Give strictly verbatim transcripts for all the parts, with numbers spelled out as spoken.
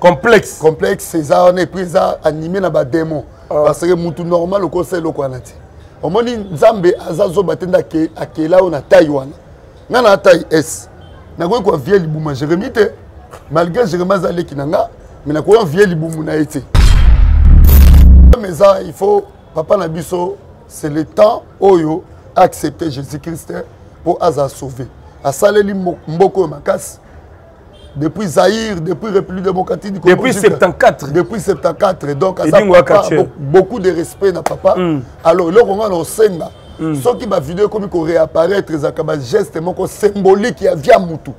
Complexe. Complexe, c'est ça, on est pris à animer la démon. Parce que c'est normal, le conseil est là. On m'a dit, Zambé, Azazo, Batenda, Akela, on a Taïwan. On a Taï S. On a un vieil boum, Jérémy, malgré Jérémy Zalé qui n'a pas, mais on a un vieil boum, on a été. Mais ça, il faut, Papa Nabiso, c'est le temps où accepter Jésus-Christ pour Aza sauver. À Saléli Mboko Makas, depuis Zaïre, depuis République démocratique du Congo. Depuis soixante-quatorze. Depuis soixante-quatorze. Donc, à ça, papa, beaucoup de respect dans papa. Mm. Alors, là, on a l'enseigne. Mm. Ceux qui va vidéo comme ils réapparaître, ils ont un geste symbolique qui a via Moutou.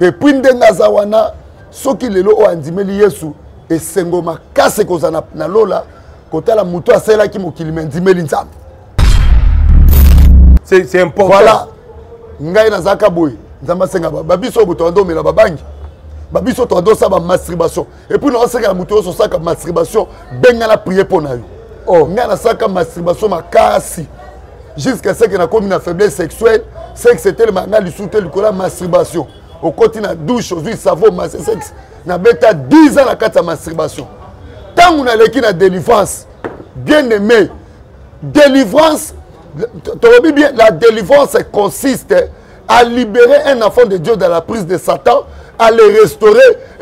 Et puis, Nazawana, ceux qui les ont dit, mais Yesu, et Sengo Makas, c'est qu'on a l'ola, quand elle a Moutou, c'est là qui m'a dit, mais l'insam. C'est important. Voilà. Ngai nazaka boy nzamba senga babiso buto ndo mela babangi babiso to ndo sa ba masturbation et puis non senga muto so saka masturbation benga la prier pour nayo oh ngai na saka masturbation makasi jusqu'à ce que na comme une faiblesse sexuelle sexe tellement na li souter le cola masturbation au côté na douche aujourd'hui savon mas sexe na beta dix ans na kata masturbation tant on a leki na délivrance bien aimé délivrance. Bien, la délivrance consiste à libérer un enfant de Dieu de la prise de Satan, à le restaurer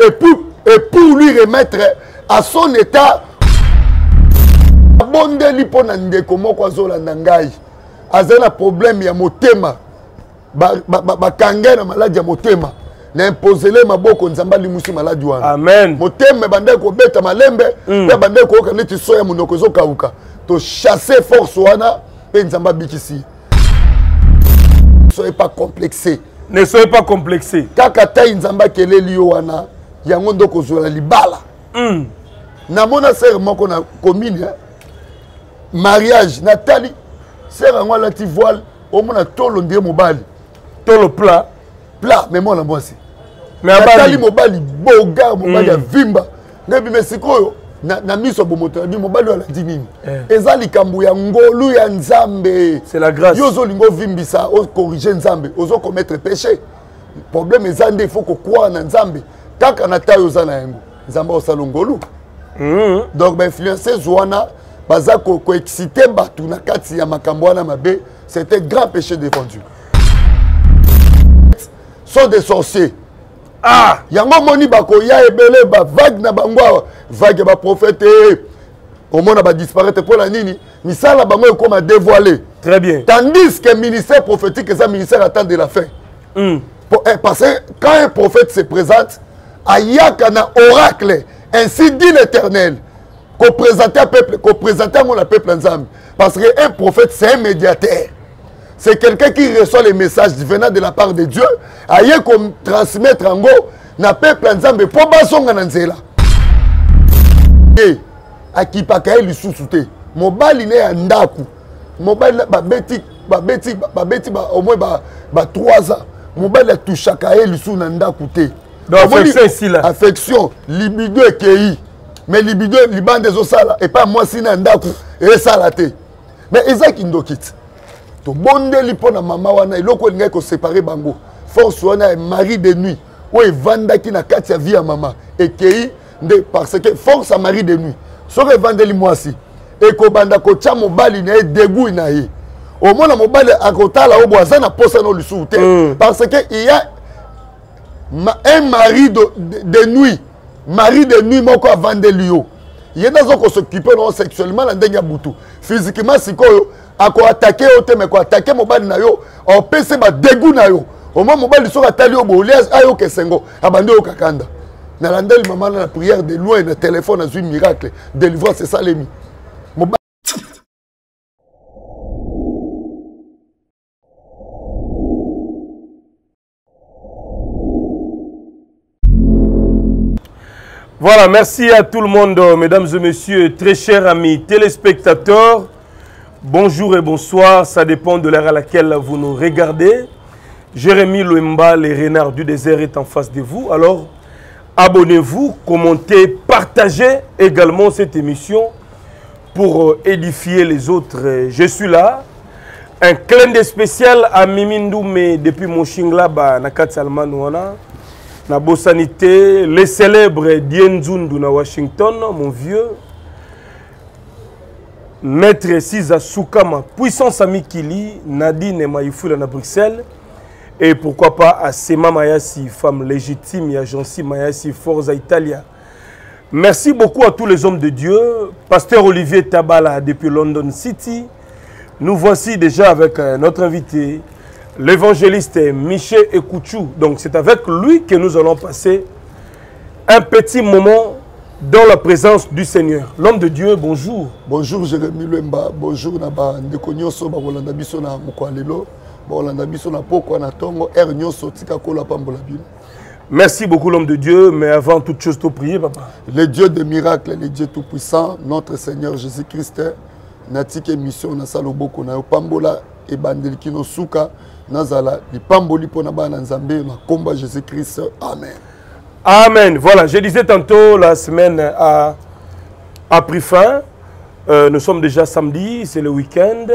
et pour, et pour lui remettre à son état. Abondeli po na ndeko moko azola nangai. Azana problème ya motema. Ba ba kanga na maladie ya motema. Na imposele maboko nzamba limusi maladie wana. Amen. Motema bandeko beta malembe, pe bandeko ka neti soya munoko zo kauka. To chasser force wana. Ne soyez pas complexé. Ne soyez pas complexé. Kakata inzamba kele liwana yangondo kozola libala. Hmm. Na mona sœur moko na commune mariage Nathalie sœur ngo la ti voile au mona tolo ndie mobali. Tolo plat plat mais mona bosi. Mais Nathalie mobali boga mobali avimba. Nebi mesikoyo na na miso bomoto bi mobali ala dinini ezali kambu ya ngolu ya nzambe c'est la grâce yozo lingo vimbisa o corriger nzambe ozo commettre péché problème ezande faut ko kwa na nzambe taka na tayo za na yango nzambe o salongolu donc ba influencer zwana baza ko ko exciter batu na kati ya makambo wana mabe c'est un grand péché défendu sont des sorciers. Ah, yango moni bako ya ebele ba vague na bangwa vague ba prophète au monde ba disparaître pour la nini misala bango comme a dévoilé. Très bien. Tandis que ministère prophétique ça ministère attend de la fin. Mm. Parce que quand un prophète se présente, ayaka na oracle ainsi dit l'Éternel qu'on présente un peuple, qu'on présente mon peuple ensemble parce que un prophète c'est un médiateur. C'est quelqu'un qui reçoit les messages venant de la part de Dieu. Aïe comme transmettre en gros, n'a pas plein de zambes. Pour basson en anzela. Et à qui pas qu'elle lui sous-souté. Mon bal il est à Ndaku. Mon bal ba beti ba beti ba beti ba au moins ba trois ans. Mon bal a touché à qu'elle lui sous Ndaku té. Donc affection ici là. Affection, libido et kéi. Mais libido liban des osala et pas moi si Ndaku et salaté. Mais Isaac Indokit. To bondeli pona mama wana eloko linga ko séparer bango force wana e mari de nuit o evandaki na kati ya vie ya mama ekei nde parce que force à mari de nuit soko evandeli mwasi e ko banda ko tcha mobali na e degui na ye au mona mobali akotala o boza na posa no lisu te parce que il y a un mari de, de, de nuit mari de nuit moko avandeli yo yenda zoko s'occuper non sexuellement la ndenge ya butu physiquement sikoyo ako attaquer au thème ko attaquer mobali na yo on pèse ba dégoût na yo au moins mobali soka tali yo bolez ayo kesengo abande yo kakanda na landeli maman na prière de loin na téléphone azui miracle délivrance c'est ça lemi mobali voilà merci à tout le monde mesdames et messieurs très chers amis téléspectateurs. Bonjour et bonsoir, ça dépend de l'heure à laquelle vous nous regardez. Jérémy Lwemba, les renards du désert, est en face de vous. Alors, abonnez-vous, commentez, partagez également cette émission pour édifier les autres. Je suis là Un clin d'œil spécial à Mimindou, mais depuis mon chingla, bah, Nakat Salman, Wana, na beau sanité, les célèbres Dien Zundu na Washington, mon vieux, Maître Siza Soukama, puissance ami Kili, Nadine Maïfoula na Bruxelles, et pourquoi pas à Sema Mayassi, femme légitime, et à Jancy Mayassi, Forza Italia. Merci beaucoup à tous les hommes de Dieu, Pasteur Olivier Tabala depuis London City. Nous voici déjà avec notre invité, l'évangéliste Michel Ekoutchou. Donc c'est avec lui que nous allons passer un petit moment dans la présence du Seigneur. L'homme de Dieu, bonjour. Bonjour Jérémy Lwemba, bonjour Naba Ndekonyoso, Bakolanda Bisona Mokwalelo, Bakolanda Bisona Pokwana Tongo, Ernyoso Tikakola Pambolabine. Merci beaucoup l'homme de Dieu, mais avant toute chose, tout prier, papa. Le Dieu des miracles, le Dieu tout-puissant, notre Seigneur Jésus-Christ, Natike mission na saloboko na pambola et bandeliki no suka nazala li pamboli pona bana nzambe na komba Jésus-Christ. Amen. Amen. Voilà, je disais tantôt la semaine a, a pris fin. Euh, nous sommes déjà samedi, c'est le week-end.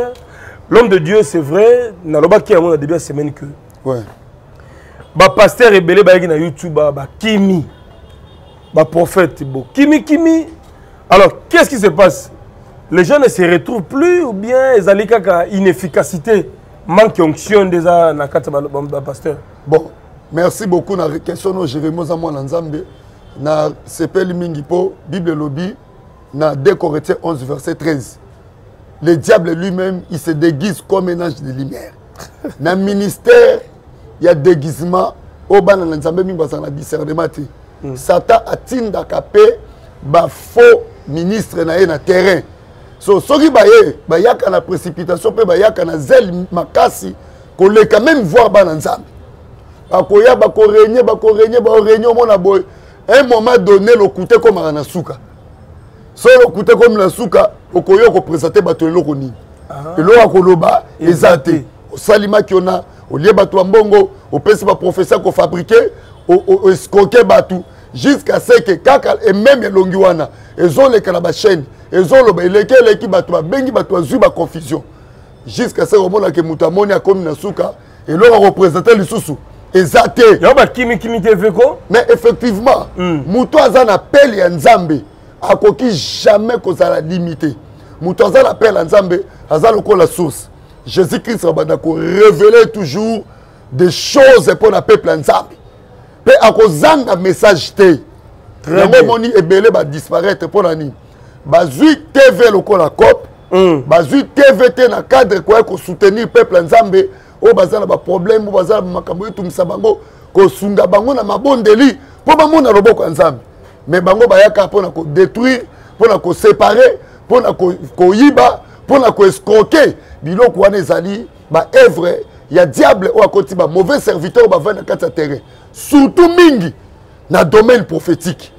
L'homme de Dieu, c'est vrai, na lobaki ya mona début de semaine que. Ouais. Ba pasteur ebele ba yaki na YouTube ba kimi. Ba prophète bo kimi kimi. Alors, qu'est-ce qui se passe? Les gens ne se retrouvent plus ou bien ils ont une inefficacité, manque d'onction déjà dans le pasteur. Bon, merci beaucoup. La question de Jérémy Lwemba Nzambe, na Sepel Mingipo, Bible Lobby, na deux Corinthiens onze, verset treize. Le diable lui-même, il se déguise comme un ange de lumière. Dans le ministère, il y a déguisement. Au ban Nzambe, il y a discernement. Satan a tindakapé, ba faux ministre na na terrain. So, sorry, baye, bayaka na précipitation, pe bayaka na zèle makasi, qu'on les quand même voir bananzam. Bakoya, bako régner, bako régner, bako régner, mon aboy. Un moment donné, le coûté comme la souka. So, le coûté comme la souka, au koyo représenté batolo koni. Et l'ora koloba, exaté. Au salima kiona, au liebato ambongo, au pèse ba professeur qu'on fabriquait, au escoqué batou. Jusqu'à ce que Kaka et même les Longuana, ils ont les canabachènes, ils ont les qui battent, bengi battent, zuba confusion. Jusqu'à ce moment-là que Moutamonia comme Nasuka, et leur représentant le Soussou. Exacté. Mais effectivement, Moutouazan appelle à Nzambe, à quoi jamais qu'on a limité. Moutouazan appelle à Nzambe, à Zaloko la source. Jésus-Christ Rabandako révélait toujours des choses pour la peuple à Nzambe. Mais à cause d'un message T, le démoni est belé va disparaître pour l'année. Bazui T V le col à cop, bazui T V T na cadre quoi qu'on soutenir peuple Nzambe. Au bazar là bas problème, au bazar là makambo tout musabango, qu'on sunga bango na mabondeli, pour bango na robo qu'on Nzambe. Mais bango ba yaka pour na qu'on détruire, pour na qu'on séparer, pour na qu'on yiba, pour na qu'on escroquer. Bilo qu'on a zali, ba evre, y a diable ou à côté ba mauvais serviteur ba vingt quatre terre. Surtout mingi, dans le domaine prophétique,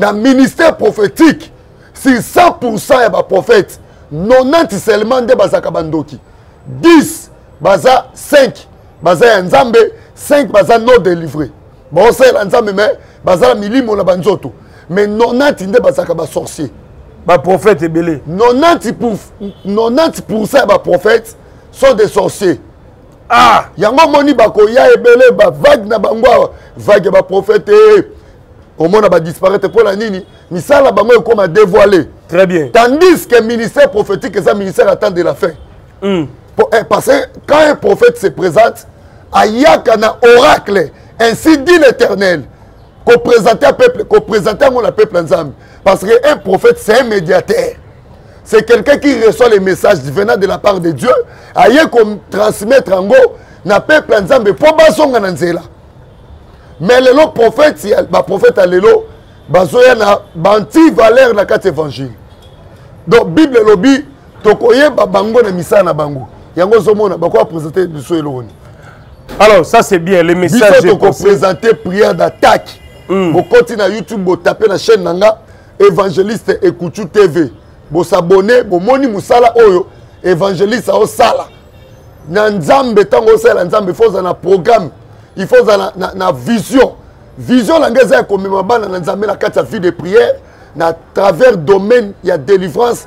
dans le ministère prophétique, si cent pour cent des prophètes, quatre-vingt-dix seulement des bazakabandoki, dix, baza cinq, baza nzambe, cinq baza non délivré. Bon, c'est l'ensemble, mais baza milimo la banzoto. Mais quatre-vingt-dix des bazakabas sorciers. Bah prophète est belé. quatre-vingt-dix pour cent des prophètes sont des sorciers. Ah, yango moni bakoya ebele ba vague na bangwa vague ba prophète au monde ba disparaître pour la nini misala bango ekoma dévoilé. Très bien. Tandis que ministère prophétique et un ministère attend de la fin. Mm. Parce que quand un prophète se présente, ayaka na oracle, ainsi dit l'Éternel, qu'on présente un peuple, qu'on présente un monde à peuple ensemble. Parce que un prophète c'est un médiateur. C'est quelqu'un qui reçoit les messages venant de la part de Dieu. Aïe comme transmettre en go, na peuple ensemble pour basson en anzela. Mais le lot prophète, ma prophète à l'élo, basoya na banti valère na quatre évangiles. Donc Bible lobby, tokoye babango na misa na bango. Yango zomo na bako présenter du soeloni. Alors ça c'est bien les messages. Bible toko présenter prière d'attaque. Vous continuez à YouTube, vous tapez la chaîne nanga évangéliste Ekoutchou T V. Vous s'abonnez, vous moni musala oyo, évangéliste au sala. Nanzambe tango sala, nanzambe faut un programme, il faut na vision. Vision langage est comme mabana nanzambe la carte vie de prière, na travers domaine il y a délivrance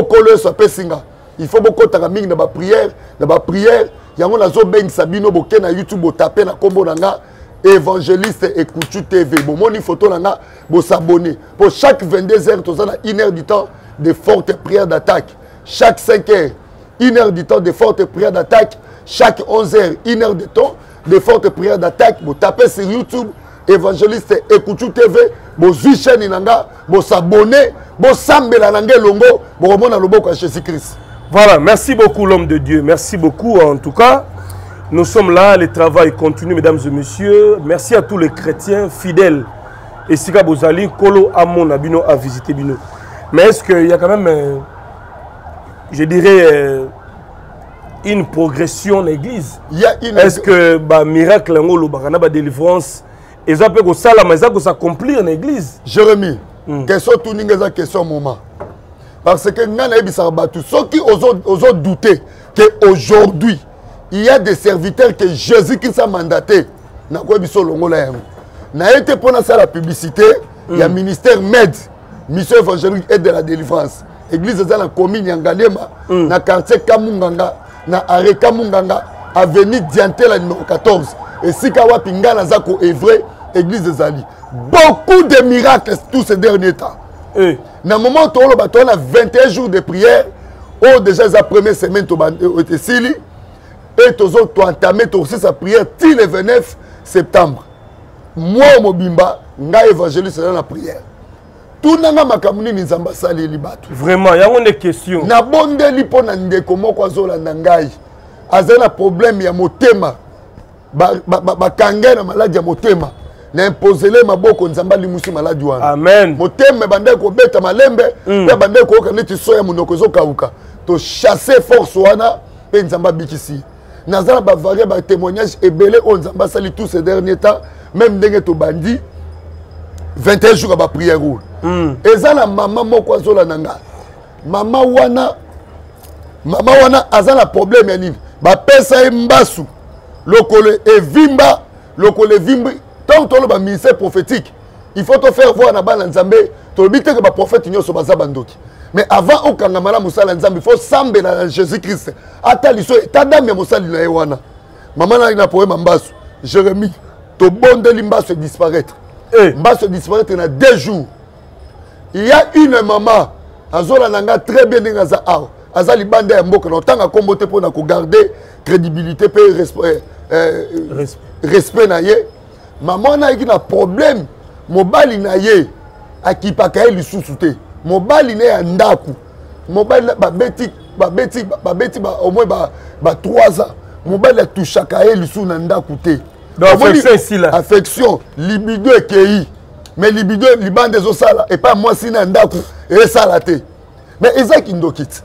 au colosse apesinga. il faut beaucoup de taraming dans ma prière, dans ma prière. Il y a un azo ben Sabino boké na YouTube bo taper na combo nanga évangéliste Ekoutchou T V. Bon moni photo nanga bo s'abonner. Pour chaque vingt-deux heures tout ça na une heure du temps de fortes prières d'attaque. Chaque cinq heures une heure du temps de fortes prières d'attaque. Chaque onze heures une heure de temps de fortes prières d'attaque. Vous tapez sur YouTube évangéliste Ekoutchou T V. Vous suivez chaîne nanga, vous s'abonnez, vous sambez la langue longo, vous remonte à l'obok à Jésus-Christ. Voilà, merci beaucoup l'homme de Dieu, merci beaucoup en tout cas. Nous sommes là, le travail continue mesdames et messieurs. Merci à tous les chrétiens fidèles. Et si Bozali, Kolo Amon Abino a visité Bino. Mais est-ce qu'il y a quand même, euh, je dirais, euh, une progression l'église? Une... Est-ce que bah, miracle, ngolo, bah, bah, délivrance, et ça peut s'accomplir en église. Jérémy, question tout n'est pas question moment. Parce que ceux qui osent douter qu'aujourd'hui, il y a des serviteurs que Jésus-Christ a mandatés. Nous avons été pour la publicité, il y a un ministère M E D, Mission évangélique et de la délivrance. L'église est dans la commune Yangalema, dans le quartier Kamunganga, dans l'arrêt Kamunganga, avenue Diantela numéro quatorze. Et si Kawapinga Nazako est vrai, l'église des Ali. Beaucoup de miracles tous ces derniers temps. Oui. Dans le moment où on a vingt et un jours de prière, où déjà la première semaine, on était Sili, et on a entamé aussi sa prière till le vingt-neuf septembre. Moi, Mobimba, on a évangélisé dans la prière. Tout le monde a dit que nous avons sali les bateaux. Vraiment, il y a une question. Nous avons dit que nous avons un problème, il y a un thème. Bakanga na maladi ya motema na imposele maboko nzamba limusi maladi wana. Amen. Motema bandai ko beta malembe pe bandai ko ka neti soya munoko zo kauka to chasser force wana pe nzamba bikisi. Nazala ba varier ba témoignage ebele on nzamba sali tous ces derniers temps même ndenge to bandi vingt et un jours ba prière roule. Ezala mama moko azola nanga. Mama wana mama wana azala problème ya nini? Ba pesa mbasu. Lokole et Vimba, Lokole Vimba, tant que tu as un ministère prophétique, il faut te faire voir dans le Zambé, tu as dit que le prophète n'est pas Zabandouk. Mais avant, au Kangamala Moussa, il faut s'amber dans Jésus-Christ. Attends, Tadam et Moussa, il y a eu Maman, il y a un poème en basse. Jérémy, ton bon de l'imbasse disparaître. Mbasse disparaître, il y a deux jours. Il y a une maman, Azola Nanga, très bien dans Zaha. Azali Banda et Mbok, on t'a combattu pour nous garder crédibilité et respect. Euh, respect. Respect na ye. Maman n'a eu un problème. Mon bali n'a eu à qui pas qu'elle lui sous-souté. Mon bali n'a eu un ndaku. Mon bali ba beti ba beti ba beti ba au moins ba ba trois ans. Mon bali a touché à elle lui sous n'ndakouté. Affection ici là. Affection, libido et kéi. Mais libido liban des os là et pas moi si n'ndaku et salaté. Mais Isaac indokit.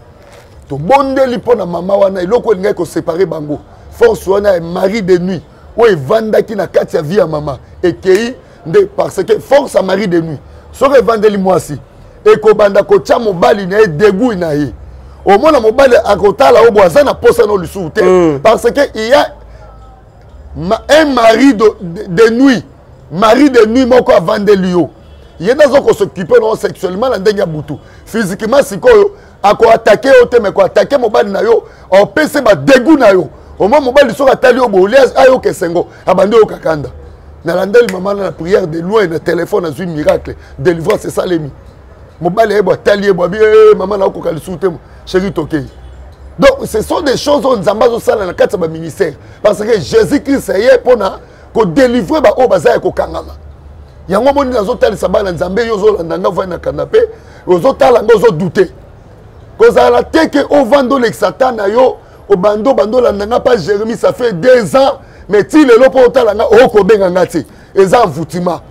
To bonde lipona mama wana iloko linga ko séparer bango. Force wana est mari de nuit. Ou vanda ki na katia vie à maman et kei de parce que force à mari de nuit. So vendeli moi si et ko banda ko tcha mobali na e degou na yi. Au moins mobali akotala o boza na posa no lusu te parce que il y a un mari de nuit, mari de nuit moko vendeli yo. Il y a des gens qui s'occupent sexuellement la denga butu. Physiquement si ko ako attaquer au thème ko attaquer mobali na yo, on pèse ba degou na yo. Au moment où ils sont attachés au boulot, ayo kesengo, abandonné au kakanda. Nalandel maman la prière de loin, le téléphone a eu miracle, délivrance c'est ça les mi. Mon bal est boit talier, boit bien, maman n'a aucun souci, chérie toqué. Donc ce sont des choses on zamba au salon dans quatre ba ministère, parce que Jésus-Christ est pour na ko délivrer ba au bazar ko kangala. Yango moni na zo tali sabala nzambe yo zo ndanga va na canapé, zo tala ngozo douter. Koza la teke au vando le Satan ayo. Au bando bando la nanga pas Jérémy ça fait deux ans mais ti le lopo ta langa o ko benga ngati ezan vutima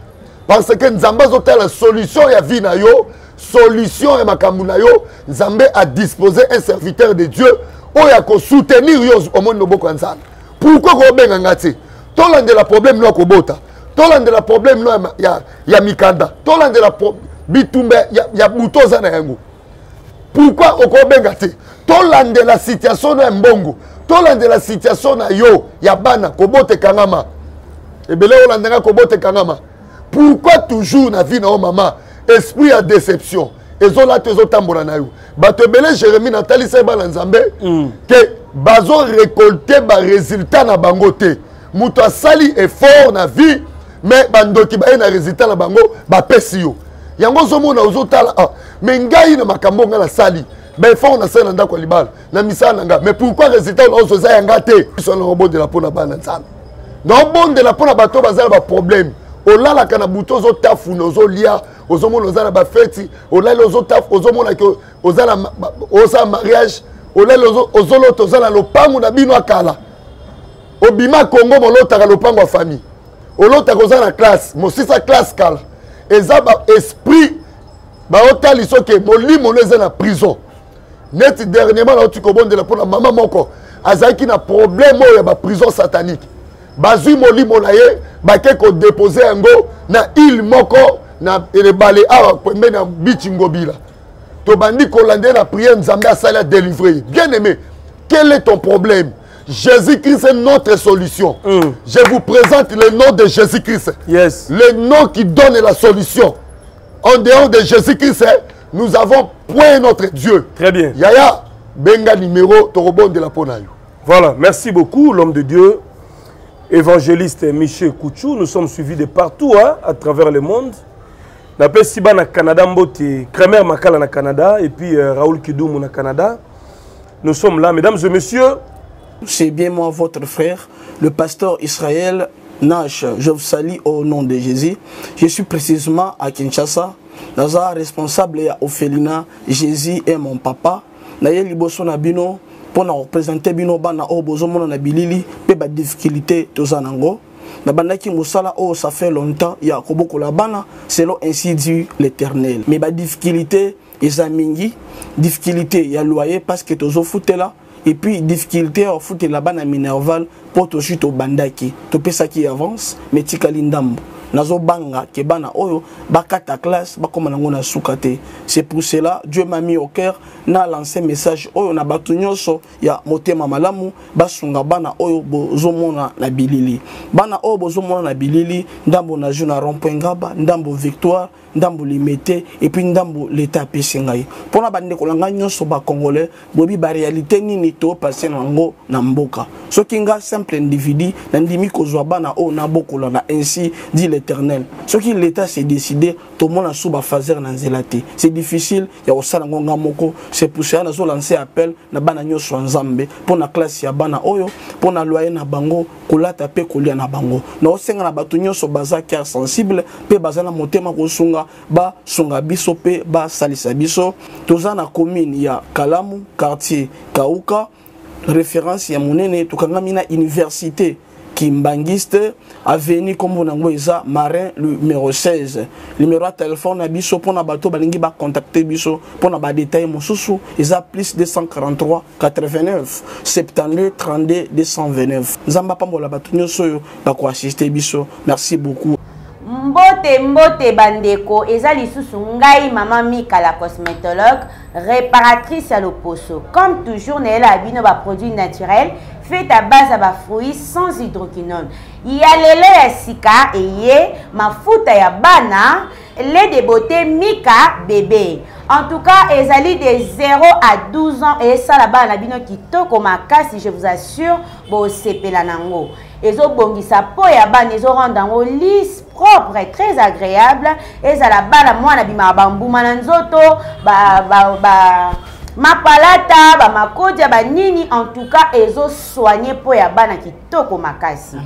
parce que nzamba zo ta la solution ya vie na yo solution ya makambu na yo nzambe a disposé un serviteur de Dieu o ya ko soutenir yo au monde no boko nzamba pourquoi ko benga ngati to lande la problème no ko bota to lande la problème no ya ya mikanda to lande la bitumbe ya, ya butoza na yango pourquoi o ko benga te Tolan de la situation na mbongo, tolan de la situation na yo yabana kobote kangama. Et belé olandanga kobote kangama. Pourquoi toujours na vie na maman esprit à déception, ezola tezo tambola na yo bato belé Jérémy Nathalie Sebala Nzambe que bazo récolter ba résultat na bango te muto asali effort na vie mais bandoki ba na résultat na bango ba pesio yango zomo na ozotala mais ngai na makambo nga na sali mais faut on a ça nanda ko libala na misala nga mais pourquoi résultat on ozoza yanga te sur le robot de la pona bana Nzambe dans bon de la pona bato bazala ba problème ola la kana buto zo tafu nozo lia ozomona ozala ba feti ola lozo tafu ozomona ke ozala oza mariage ola lozo ozolo tozala lopango na bino akala obima Congo molota ka lopango wa famille olota kozala classe mosisa classe kala ezaba esprit ba otali soke molimo leza na prison net dernièrement là tu kobonde la pour la maman moko azaki na problème oyo ba prison satanique bazui molimo na ye bake ko déposer ngo na il moko na rebale awa pembe na bichi ngobila to bandi ko lande na prière Nzambe asala délivrer bien-aimé quel est ton problème Jésus-Christ est notre solution mm. Je vous présente le nom de Jésus-Christ yes. Le nom qui donne la solution en dehors de Jésus-Christ nous avons point notre Dieu très bien yaya benga numéro torobon de la ponayo voilà merci beaucoup l'homme de Dieu évangéliste Michel Ekoutchou, nous sommes suivis de partout hein, à travers le monde. Nous avons Siba na Canada, Kramer Makala na Canada et puis euh, Raoul Kidoum na Canada. Nous sommes là, mesdames et messieurs. C'est bien moi, votre frère, le pasteur Israël Nash. Je vous salue au nom de Jésus. Je suis précisément à Kinshasa. Je suis responsable à Ophelina. Jésus est mon papa. Je suis liboso na bino. Pour nous représenter bino bana o bozomona na bilili pe ba difficulté tozanango na bandaki musala o ça fait longtemps ya koboko la bana selon ainsi dit l'Éternel mais ba difficulté eza mingi difficulté ya loyer parce que tozo futela et puis difficulté au foot la bana minerval pour to chute bandaki to pesa qui avance mais tikali ndambo nazo banga ke bana oyo bakata classe bakoma nango na sukate c'est pour cela Dieu m'a mis au cœur na lancé message oyo na bato nyonso ya motema malamu basunga bana oyo bozomona na bilili bana oyo bozomona na bilili ndambo na juna rond-point ngaba ndambo victoire ndambo limité et puis ndambo l'état pesingai pona bande ko langa nyonso ba congolais bobi ba réalité nini to passer nango na mboka sokinga simple individu ndimi kozwa bana oyo na bokola na ainsi dit Éternel. Ce qui l'État s'est décidé, tout le monde a souba fazer dans zelaté. C'est difficile, il y a aussi un grand moko. C'est pour ça qu'on a lancé appel, na bananyo swanzambe, pour na classe ya bana oyo, pour na loyer na bango, kolata pe kolia na bango. Na osenga na batonyo so baza qui est sensible, pe baza na motema kosunga, ba sunga biso pe ba salisa biso. Toza na commune ya Kalamu, quartier Kauka, référence ya monene, tukangami na université. Kimbangiste avenue comme on a eza marin numéro seize numéro de téléphone na biso pona bato balingi ba contacter biso pona ba détail mosusu eza plus deux cent quarante-trois quatre-vingt-neuf soixante-douze trente-deux deux cent vingt-neuf nzamba pambola bato nyoso yo ba ko assister biso merci beaucoup mbote mbote bandeko eza lisusu ngai mama Mika la cosmétologue réparatrice à l'oposo comme toujours elle a bino ba produits naturels fait à base à fruits sans hydroquinone. Il y a les laits sika et ma foute à bana, lait de beauté Mika bébé. En tout cas, ils allaient de zéro à douze ans et ça là-bas la bino qui toko maka si je vous assure, bo sepelanango. Ils ont bongi sa peau et à ban ils ont rendu lisse propre et très agréable. Et ça là-bas la moi la bima bambou mananzoto ba ba ba ma palata ba makodia ba nini en tout cas ezo soigner po ya bana kitoko makasi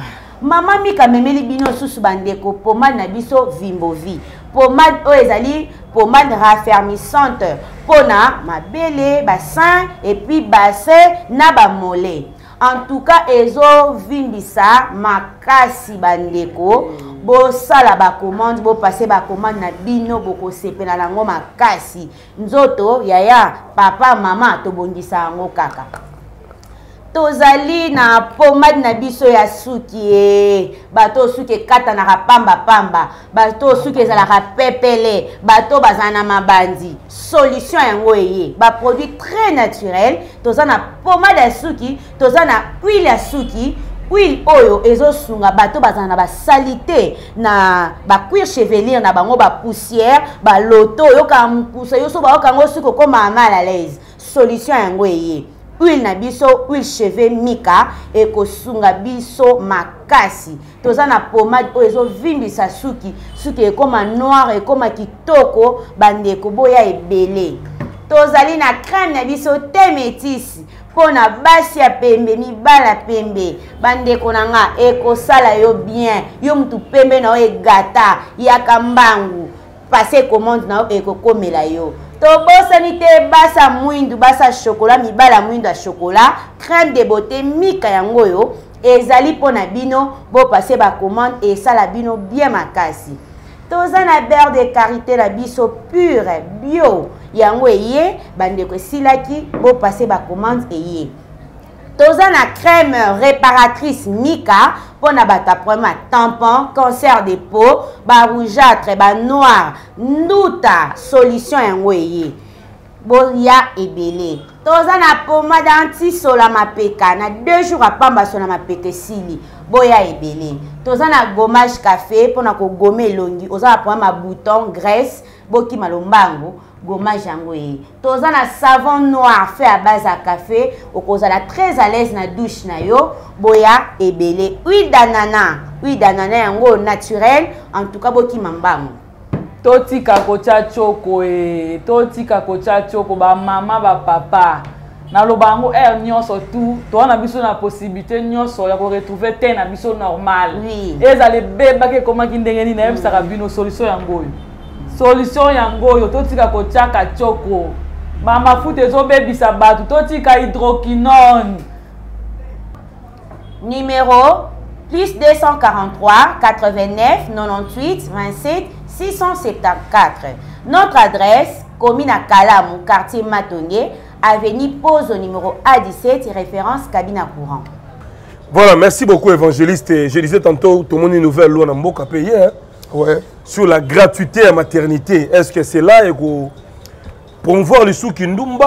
mama Mika memeli bino susu bandeko pomade na biso Vimbovi pomade o ezali pomade raffermissante pona mabele bassin et puis bassin na ba mollet en tout cas ezo vimbisa makasi bandeko bo sala ba commande bo passer ba commande na bino boko sepela lango makasi nzoto yaya papa mama to bongisa ngo kaka tozali na pomade na biso ya suki bato suki kata na rapamba pamba bato suki za la rapepele bato bazana mabandi solution yango eye ba produit très naturel tozana pomade ya suki tozana huile ya suki huile oyo ezosunga bato bazana ba salité na ba cuir chevelier na bango ba poussière ba loto yo kampusa yo so ba kango suko koma mal à l'aise solution yango eye huile na biso huile cheveux mika ekosunga biso makasi tozana pomade oyo ezovimbisa suki suki ekoma noir ekoma kitoko bandeko boya ebele tozali na crème na biso temetis pona basi ya pembe mibala pembe bandeko nanga ekosala yo bien yo mtu pembe na yo gata ya kambangu passer commande na yo ekokomela yo tobo sanité basa mwindu basa chocolat mibala mwindu ya chocolat crème de beauté mika yango yo ezali pona bino bo passer ba commande et sala bino bien makasi tozana beurre de karité la biso pure bio yango eye bandeko silaki bo passer ba commande eye tozana crème réparatrice mika pona bata problème tampon cancer de peau ba rougeâtre ba noir nduta solution yango eye bolia ebele tozana pomade anti sola mapeka na deux jours à pamba sola mapeke sili boya ebele tozana gommage café pona ko gommer longi ozana point ma bouton graisse boki malombango gommage yango e tozana savon noir fait à base à café okozala très à l'aise na douche na yo boya ebele huile d'ananas huile d'ananas yango naturel en tout cas boki mambango toti kakocha choko e toti kakocha choko ba mama ba papa na lobango er nyonso tout to na biso na possibilité nyonso ya ko retrouver te na biso normal oui ezale beba ke koma kindengeni na emsa ka bino solution yango solution yango yo toti kakocha kachoko mama fute zo baby sabatu toti ka hydroquinone numéro plus deux cent quarante-trois quatre-vingt-neuf quatre-vingt-dix-huit vingt-sept six cent soixante-quatorze. Notre adresse, commune à Kalamou, quartier Matongué, avenue Pose au numéro A dix-sept, référence cabine à courant. Voilà, merci beaucoup évangéliste. Je disais tantôt, tout le monde une nouvelle loi dans mon pays, hein? Ouais. Sur la gratuité à maternité. Est-ce que c'est là que pour voir les sous qui nous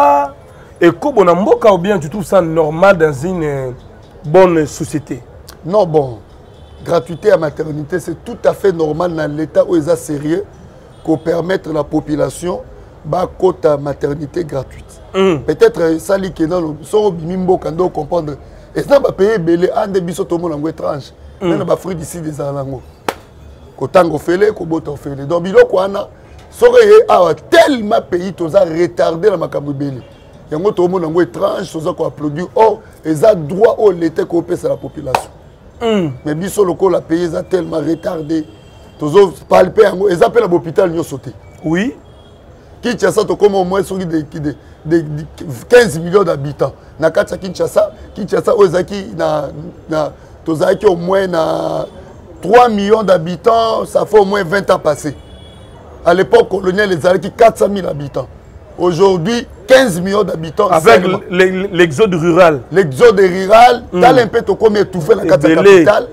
et qu'on a ou bien tu trouves ça normal dans une bonne société? Non, bon. Gratuité à maternité, c'est tout à fait normal dans l'État où ils sont sérieux pour permettre à la population de quota maternité gratuite. Mm. Peut-être ça dit que non, sans bimbo quand on comprendre. Et ça va payer belé un des bisous tout le monde en étrange. Même les fruits d'ici des alango. Kotango fele, koboto fele. Donc bilo koana, soré a tellement pays tous a retardé la macabre belé. Il y a tout le monde en étrange, tous a qu'on applaudit. Or, ils ont droit au l'État qu'on paie à la population. Mm. Mais biso loko la pays est tellement retardé. Tozo palper ango, ils appellent l'hôpital nyo sauté. Oui. Kinshasa to comme au moins sur de quinze millions d'habitants. Na katsa Kinshasa, Kinshasa ozaki na na tozaki au moins na trois millions d'habitants, ça fait au moins vingt ans passés. À l'époque coloniale, ils avaient quatre cent mille habitants. Aujourd'hui, quinze millions d'habitants. Avec l'exode rural. L'exode rural, tu as un peu comme étouffé la capitale.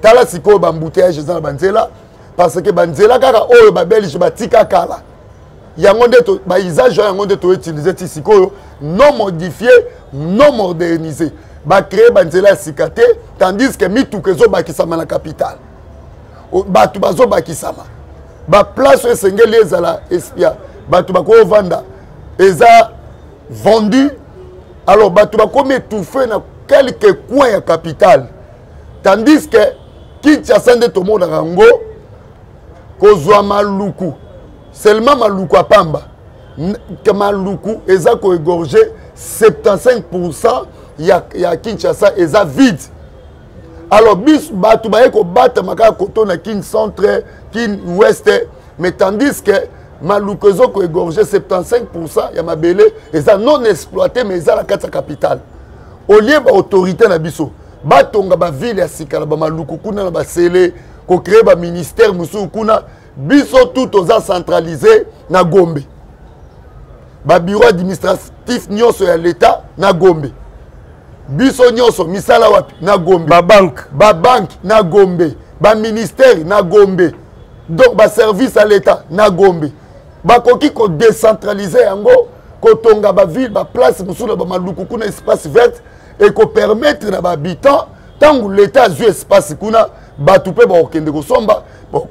Tu as la siko bambouteillage dans la Banzela. Parce que Banzela, car oh, Babelge, Batika Kala. Il y a un usage utilisé siko non modifié, non modernisé. Ba créé Banzela Sikate, tandis que Mitoukezo Bakisama la capitale. Batubazo Bakisama. Ba place où Sengeli Zala Espia. Batubako Vanda. Ils ont vendu, alors ils ont étouffé dans quelques coins de la capitale. Tandis que, qui a scindé tout le monde à Rango, Kozwa Maluku, seulement Maluku à Pamba, Maluku, ils ont égorgé soixante-quinze pour cent de Kinshasa, ils ont vide. Alors, bis Batoubaye ko batte maka koto na Kin centre, Kin ouest, mais tandis que, Maloukozo qui a égorgé soixante-quinze pour cent, il y a ma belle, ils sont non exploités, mais ils ont la carte capitale. Au lieu de l'autorité, il y a une ville, il y a une créé un ministère, biso tout osa centralisé na Gombe. Ba bureau administratif nyonso ya l'État na Gombe. Biso nyonso misala wapi na Gombe. Ba banque, ba banque na Gombe. Ba ministère na Gombe. Donc ba service à l'État na Gombe. Bakoki ko décentraliser yango ko tonga ba ville ba place musula ba maluku kuna espace vert et ko permettre na ba habitants Tant que l'État a eu espace, il y a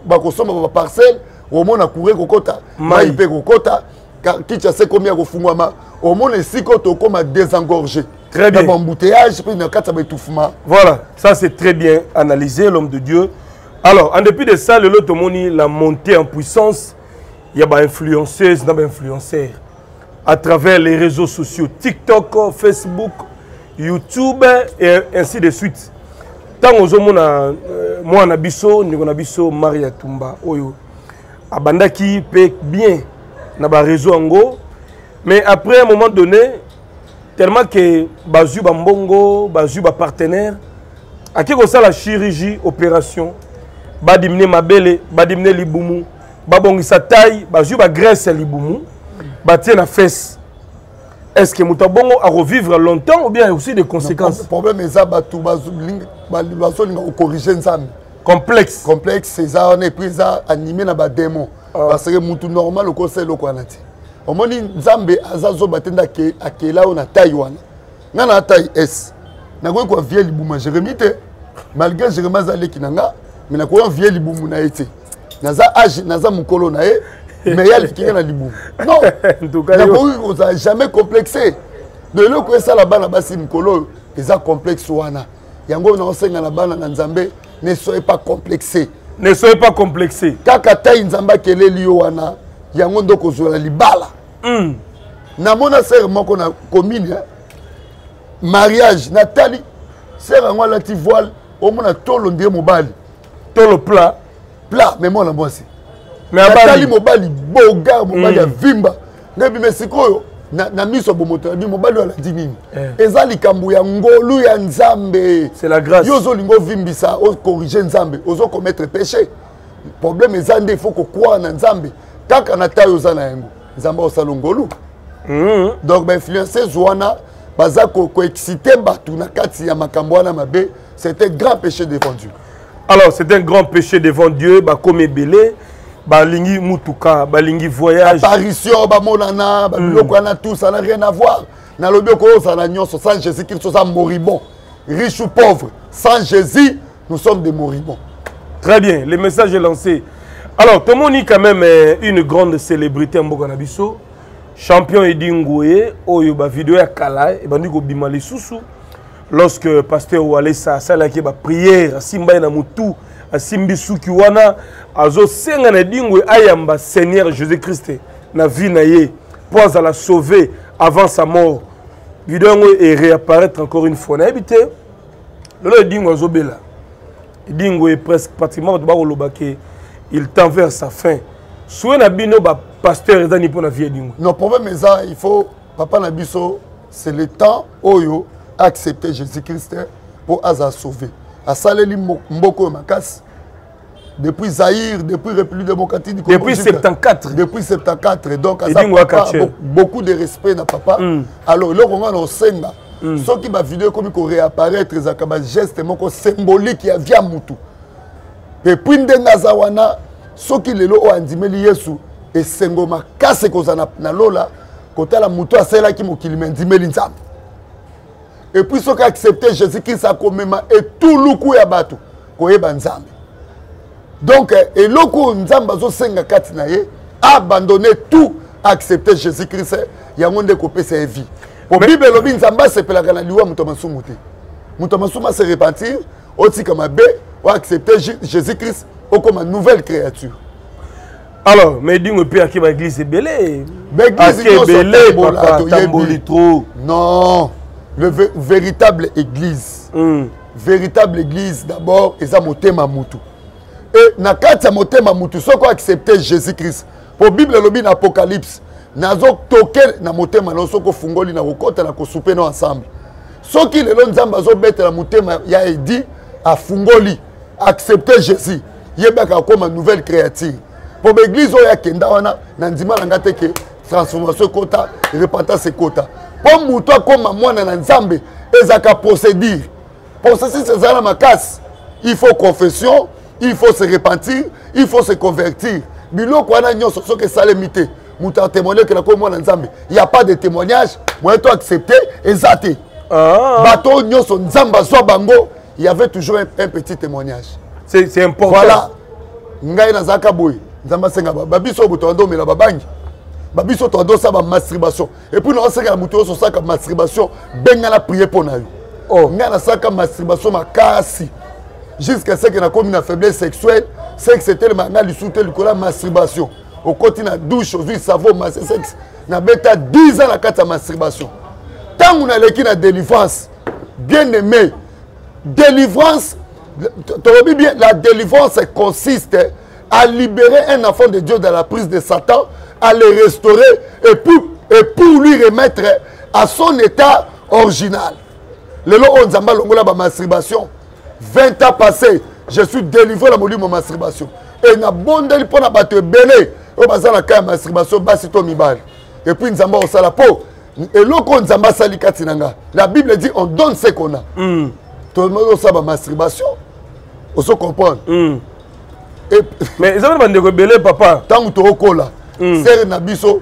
des parcelles, au moins à courir au quota, maïpé au quota, car qui chasse combien au fumama, au moins les six côtes comme à désengorger. Très bien. Embouteillage, puis dans quatre étouffements. Voilà, ça c'est très bien analysé, l'homme de Dieu. Alors, en dépit de ça, le lotomoni, la montée en puissance, il y a des influenceuses, des influenceurs. À travers les réseaux sociaux, TikTok, Facebook, YouTube et ainsi de suite. Tant que moi, on a biso, on a biso Maria Tumba, Oyo. Abanda qui paye bien dans le réseau ango, mais après à un moment donné, tellement que bazu ba mbongo, bazu ba partenaire, à qui ça la chirurgie, opération, ba dimne mabele, ba dimne libumu, ba bongisa taille, bazu ba graisse libumu, ba tient la fesse. Est-ce que Moutabongo a revivre longtemps ou bien il y a aussi des conséquences? Le problème est ça, bazu bazu corriger ça. Complexe. Complexe, c'est ça, on est pris ça, animé dans le démon. Parce que c'est normal, c'est le cas. Au moment où nous avons dit que nous avons Taïwan, nous avons Taïwan S. Nous avons un vieil liboum, Jérémy, malgré Jérémy Zalé qui n'a pas, mais nous avons un vieil liboum. Nous avons un âge, nous avons un colon, mais il y a les qui ont un liboum. Non, nous n'avons jamais complexé. De l'eau que ça là-bas, là-bas, c'est un colon, ils ont complexe. Il y a un enseigne là-bas, dans Zambé. Ne soyez pas complexés. Ne soyez pas complexés. Quand il y a des gens qui ont été en train de se faire, ils ont été en train de se faire. Mariage, Nathalie, c'est un petit voile. On a tout le monde. Tout le plat. Plat, mais moi, je suis. Nathalie, Mobali, Boga, Mobali, Vimba. Mais c'est quoi? C'est la grâce. Le problème est que il faut qu'on croie en Nzambe. Tant qu'on a taille aux années, Nzambe au salon Golou. Donc, l'influencer Zouana, c'est un grand péché devant Dieu. Alors, c'est un grand péché devant Dieu, comme Ebélé. Balingi mutuka, balingi voyage. Apparition, bamonana, babilokwana, tout ça n'a rien à voir. Nalobioko, ça n'a sans Jésus-Christ, nous sommes moribonds. Riches ou pauvres, sans Jésus, nous sommes des moribonds. Très bien, le message est lancé. Alors, Tomoni, quand même, une grande célébrité en Boganabiso, champion Edingwe, Oyoba vidéo à Kalai, et Banduko Bimali Soussou. Lorsque Pasteur Walesa, ça là qui va prier, à Simba na Moutou, à Simbisou Kiwana, à Zosenga Nedingwe, Ayamba, Seigneur Jésus-Christ, na vie naie, pour la sauver avant sa mort. Vidongwe et réapparaître encore une fois. N'habitez, le Edingwe Zobela, Edingwe est presque pratiquement de Barolobake, il tend vers sa fin. Soit Nabino, Pasteur et Dani pour la vie Edingwe. Non, problème est ça, il faut, Papa Nabiso, c'est le temps, Oyo. Accepter Jésus-Christ pour nous sauver. À Saléli Mboko Makas, depuis Zaïre, depuis République démocratique du Congo. Depuis soixante-quatorze. Depuis soixante-quatorze. Donc, à papa, beaucoup de respect dans papa. Mm. Alors, là, on enseigne. Mm. Ceux qui va vidéo comme ils réapparaître, ils ont un geste symbolique qui vient Moutou. Et puis, ceux qui ont un dimeli Yesu, et Sengo Makas, et qu'on a lola, quand elle a Moutou, c'est là qui m'a dimeli Nzambe. Et puis, ceux qui acceptent Jésus-Christ a comme même et tout le coup est abattu. Donc, et le coup abandonner tout, accepter Jésus-Christ, il y a un monde qui sa vie. Pour Bible, c'est pour la canaliwa Moutamasoumoute. Moutamasouma se repentir, aussi comme un bé, ou accepter Jésus-Christ comme une nouvelle créature. Alors, mais dis-moi, Pierre, qui va l'église est belle. L'église est belle, non. Le véritable église. Mm. Véritable église, d'abord, et ça, motema moutou. Et, na katia motema moutou, ce qu'on acceptait Jésus-Christ. Pour la Bible, le bin Apocalypse, nazo toke na motema, non, ce qu'on fungoli na wokota, na kosupe non ensemble. Ce qui le long zamba, zo bête la motema, ya edi, a fungoli, accepter Jésus. Yéba ka comme une nouvelle créature. Pour l'église, oya kenda wana, nandima langate ke, transformation kota, repentance kota. Comme vous comme moi, dans l'ensemble, ils ont procédé. Pour ceci, c'est ça ma casse. Il faut confession, il faut se repentir, il faut se convertir. Mais là, quand on a que ça limité, nous avons témoigné que comme moi, dans l'ensemble, il n'y a pas de témoignage. Moi, je dois accepter et zater. Bateau, nous sommes zamba, soit bango, il y avait toujours un, un petit témoignage. C'est important. Voilà. Ngai na zakaboy, nzamba senga babiso butondo mela babangi. Babiso tondo sa ba masturbation. Et puis nous senga muto so saka masturbation, benga la prier pour nayo. Oh, ngai na saka masturbation makasi. Jusqu'à ce que na komi na faiblesse sexuelle, c'est que c'était le manga li souté le cola masturbation. Au côté na douche aujourd'hui savon masser sexe. Na beta dix ans la carte masturbation. Tant on a l'équipe na délivrance. Bien aimé, délivrance, la délivrance consiste à libérer un enfant de Dieu de la prise de Satan, à le restaurer et pour, et pour lui remettre à son état original. Le long on zamba longola ba masturbation, vingt ans passés, je suis délivré la mouli mon masturbation. Et na bondeli pona ba te belé, o bazala ka masturbation basi to mibali. Et puis nzamba o sala po. Et l'autre, la Bible dit on donne ce qu'on a. Mm. Tout le monde a une masturbation. On se comprend. Mm. Et... Mais ils ont des rebelles, papa. Tant que tu es là, c'est un abisso.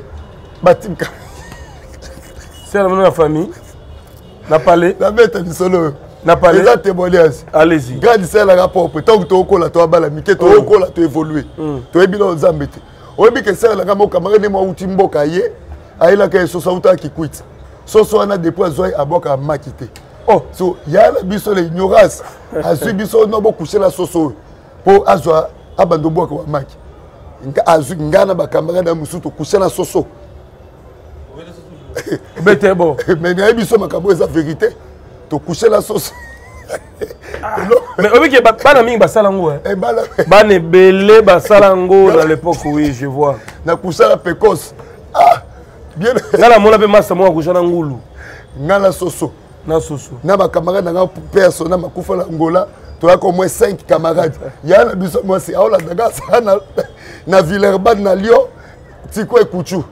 C'est la famille. N'a pas les. La bête est solo. N'a pas les. Les témoignages. Allez-y. Garde ça la rapport. Tant que tu es là, tu as balamité, tu es là, tu évolues. Tu es bien dans les embêtés. On dit que c'est la gamme camarade, moi, où tu m'as Aïla que so sauta qui quitte. So so ana depois zoi aboka makité. Oh, so ya la biso le ignorance. Azu biso no bokuche la soso. Po azwa abando boka wa maki. Nga azu ngana bakambaka na musuto kuche la soso. Bete bon. Mais na biso makabo esa vérité. To kuche la soso. Mais obi ke ba na mingi basala ngo hein. Eh bala. Ba ne belé basala ngo dans l'époque oui, je vois. Na kucha la pécoce. Ah. Bien. Nala mona pe masa mo akujana ngulu. Nala soso, na soso. Na ba camarade na personne na makufa la ngola, tu as comme cinq camarades. Ya na biso moi c'est aola daga sana na Villeurbanne na Lyon, Tiko Ekoutchou.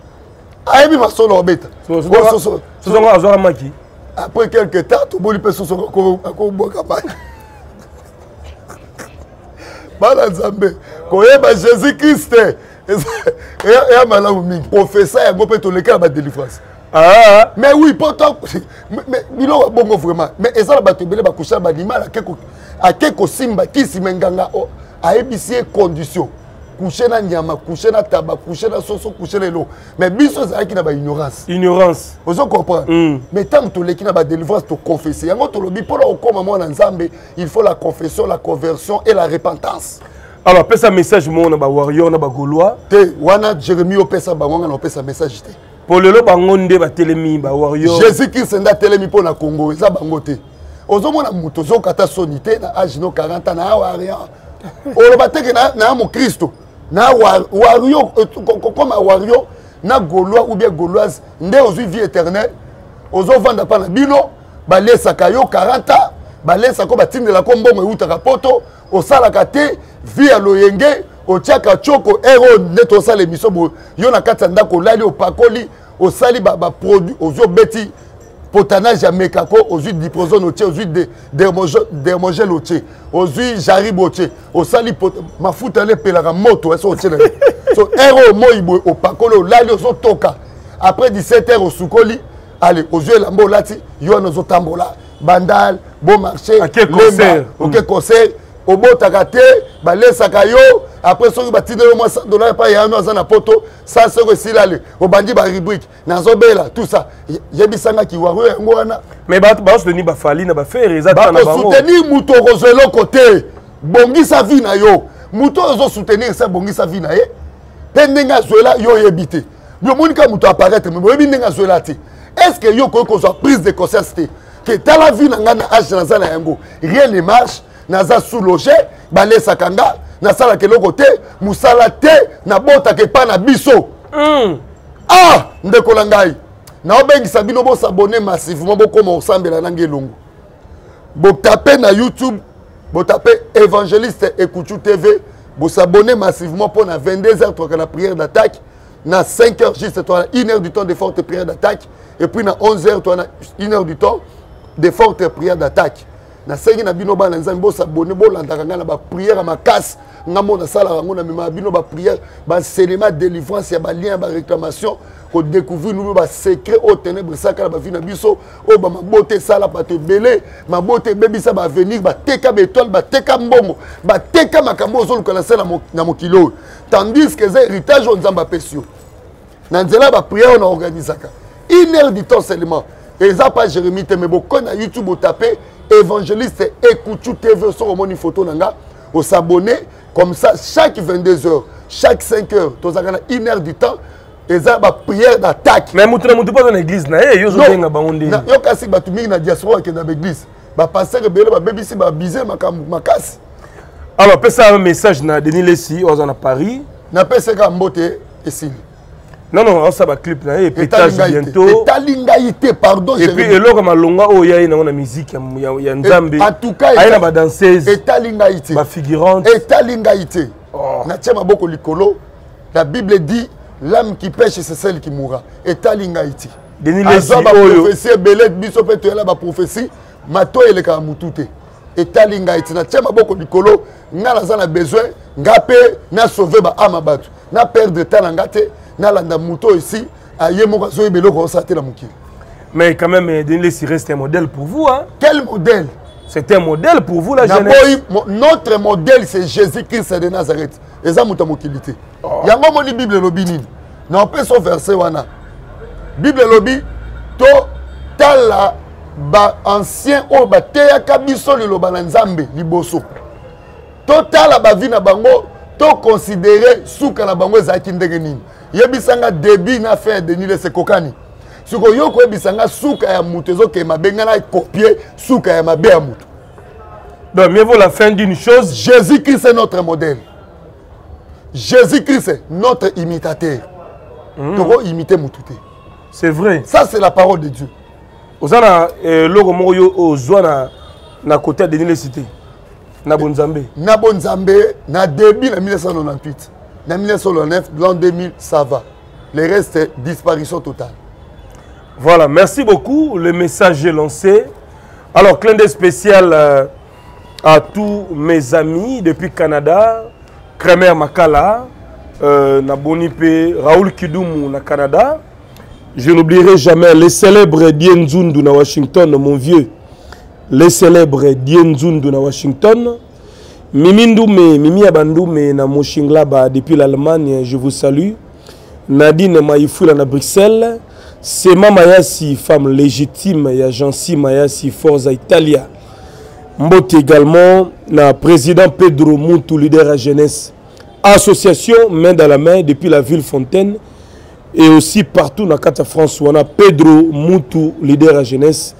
Ayebi masolo obeta. Soso. Soso ngo azora maki. Après quelques temps, tu boli pe soso ko ko boka ba. Bala Nzambe, ko yeba Jésus Christ. Et à Malawi, professeur, vous pouvez tout le cas à délivrance. Ah, mais oui, pourtant, mais il a bon vraiment. Mais ils ont battu les bacouchas, l'animal à quelque simba qui s'y menganga à ébisser condition. Coucher na nyama, coucher na tabac, coucher na soso, coucher na l'eau. Mais bisous, c'est qui n'a pas ignorance. Ignorance. Vous comprenez? Mais tant que tout le qui n'a pas délivrance, tu confesses. Il faut la confession, la conversion et la repentance. Alors, pèse un message, mon warrior, mon gaulois. Wana Jérémy, on pèse un message. Pour le lobe, on a télémi, mon warrior. Jésus-Christ, on a télémi pour le Congo. Il a bangoté. On a moutozo, katasonité, na agino quarante ans, na warrior. On a battu na mon Christ. Na warrior, comme un warrior, na gaulois ou bien gauloise, on a une vie éternelle. On a vendu par la bino, balé sakayo quarante ans, balé sako batine de la combo, mais où t'as rapoto, au salakate. Via loyenge, au tchaka choko, héros, neto sale émission, yon a katanda ko lali, au pakoli, au sali baba produit, aux yeux bêtis, potanage à mekako, aux yeux d'hyprozone au tché, aux yeux d'hermogèle au tché, aux yeux jarib au tché, au sali ma foute allait pelara moto, est-ce au tché? So héros moïbo, au pakolo, au lali, aux toka. Après dix-sept heures au soukoli, allez, aux yeux lambolati, yon aux tambola, bandal, bon marché, ok conseil. Au bout de la tête, les sakayo, après ça, ils ont un poto, ça se recile aller. Au bandit, ils ont tout ça. Il y a des gens qui ont mais ils ont soutenu Bafali, ils ont fait les attaques. Ils ont soutenu Mouto Roselo côté. Bongi sa vie, Mouto Roselo soutenir ça, Bongi sa vie. Pendant que Zola, ils ont habité. Ils ont apparaître, mais ils ont Zola. Est-ce que yo ont une prise de conscience? Que dans la vie, rien ne marche. Naza sous-logé, balé sakanga, nasala ke logote, musala te, nabota ke pa na biso. Ah, ndeko langai. Na obengi sabino bo s'abonner massivement bo comme ensemble la langue longo. Bo taper na YouTube, bo taper évangéliste Ekoutchou T V, bo s'abonner massivement pour na vingt-deux heures toi que la prière d'attaque, na cinq heures juste toi une heure du temps de forte prière d'attaque et puis na onze heures toi na une heure du temps de forte prière d'attaque. na sengi na bino bana nzambi bo s'abonner bo lantaka nga na ba prière à ma casse ngambo na sala ngo na mema bino ba prière ba cérémonie délivrance ya ba lien ba réclamation ko découvrir nous ba secret au ténèbres saka ba vina biso o ba mabote sala ba te belé mabote bebisa ba venir ba teka bétoile ba teka mbongo ba teka makambo zo lukala sala na mokilo tandis que c'est héritage on nzamba pesio na nzela ba prière on organisaka une heure du temps seulement et ça pas Jérémy Temebo quand na YouTube o taper évangéliste Ekoutchou T V sur au moni photo nanga au s'abonner comme ça chaque vingt-deux heures chaque cinq heures tous akana une heure du temps et ça ba prière d'attaque mais mutu mutu pas dans l'église na eh yo zo benga bangonde yo kasi ba tumiki na diaspora ke na l'église ba pasteur bele ba bébisi ba biser makambu makasi alors pesa un message na Denis Lessi aux en Paris na pesa ka mbote esili. Non, non, ça va clip là, et pétage bientôt. Talingaïté, pardon. Et puis, l'or ma longa, oh, il y a une musique, il y a une zambe. En tout cas, il y a une danseuse. Et talingaïté. Ma figurante. Et talingaïté. Natchema boko likolo. La Bible dit, l'âme qui pêche, c'est celle qui mourra. Et talingaïté. Denis Lessi. La prophétie, Belette, Bissopet, la prophétie, Mato et le Kamoutouté. Et talingaïté. Natchema boko likolo. N'a la besoin. N'a peur, n'a sauvé, ma amabatu. N'a perdre talangate. Ici, mais quand même, Denis Lessi reste un modèle pour vous. Hein? Quel modèle? C'est un modèle pour vous, la jeunesse. Notre modèle, c'est Jésus-Christ de Nazareth. Et ça, c'est notre mobilité. Il y a une Bible lobby. Non, peut se verser. La Bible lobby, tout l'ancien, tout l'ancien, tout considéré sous Kanabango Zakindegenin. Yebisanga débit n'a fait Denis Lessi Kokani. Suko yoko yebisanga souka ya mutezo ke mabengana copier souka ya mabe ya mutu. Donc mieux vaut la fin d'une chose, Jésus-Christ est notre modèle. Jésus-Christ est notre imitateur. Toro imiter mutute. C'est vrai. Ça c'est la parole de Dieu. Osana logo moyo ozwana na côté Denis Lessi. Na Bonzambe. Na Bonzambe, na début en mille neuf cent quatre-vingt-dix-huit. En mille neuf cent quatre-vingt-dix-neuf, l'an deux mille, ça va. Le reste, c'est disparition totale. Voilà, merci beaucoup. Le message est lancé. Alors, clin d'œil spécial à tous mes amis depuis Canada. Kremer Makala, euh, na Bonipe, Raoul Kidoumou, na Canada. Je n'oublierai jamais les célèbres Dien Zundu na Washington, mon vieux. Les célèbres Dien Zundu na Washington. Mimindoume, Mimi Abandoume, na Moshinglaba depuis l'Allemagne, je vous salue. Nadine Maïfoula na Bruxelles. Sema Mayasi, femme légitime, ya Jansi Mayasi, Forza Italia. Mbote également, na président Pedro Moutou, leader à jeunesse. Association, main dans la main, depuis la ville Fontaine. Et aussi partout dans Kata France, on a Pedro Moutou, leader à jeunesse.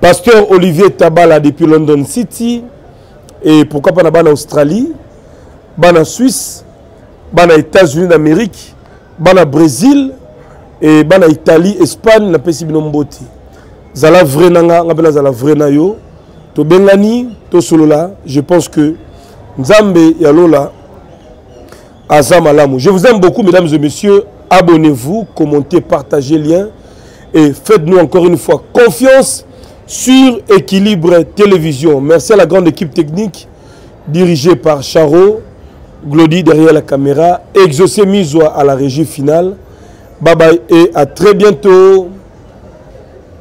Pasteur Olivier Tabala depuis London City. Et pourquoi pas en Australie, en Suisse, en États-Unis d'Amérique, en Brésil, et en Italie, Espagne, na pesi binomboti. Zala vrenanga, ngabela zala vrena yo. To bengani, to solola, je pense que Nzambe yalola azamalamu. Je vous aime beaucoup, mesdames et messieurs. Abonnez-vous, commentez, partagez lien et faites-nous encore une fois confiance. Sur Équilibre Télévision. Merci à la grande équipe technique dirigée par Charo Glody derrière la caméra, Exaucé Mizoua à la régie finale. Bye bye et à très bientôt.